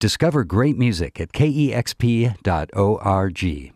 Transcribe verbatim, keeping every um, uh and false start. Discover great music at K E X P dot org.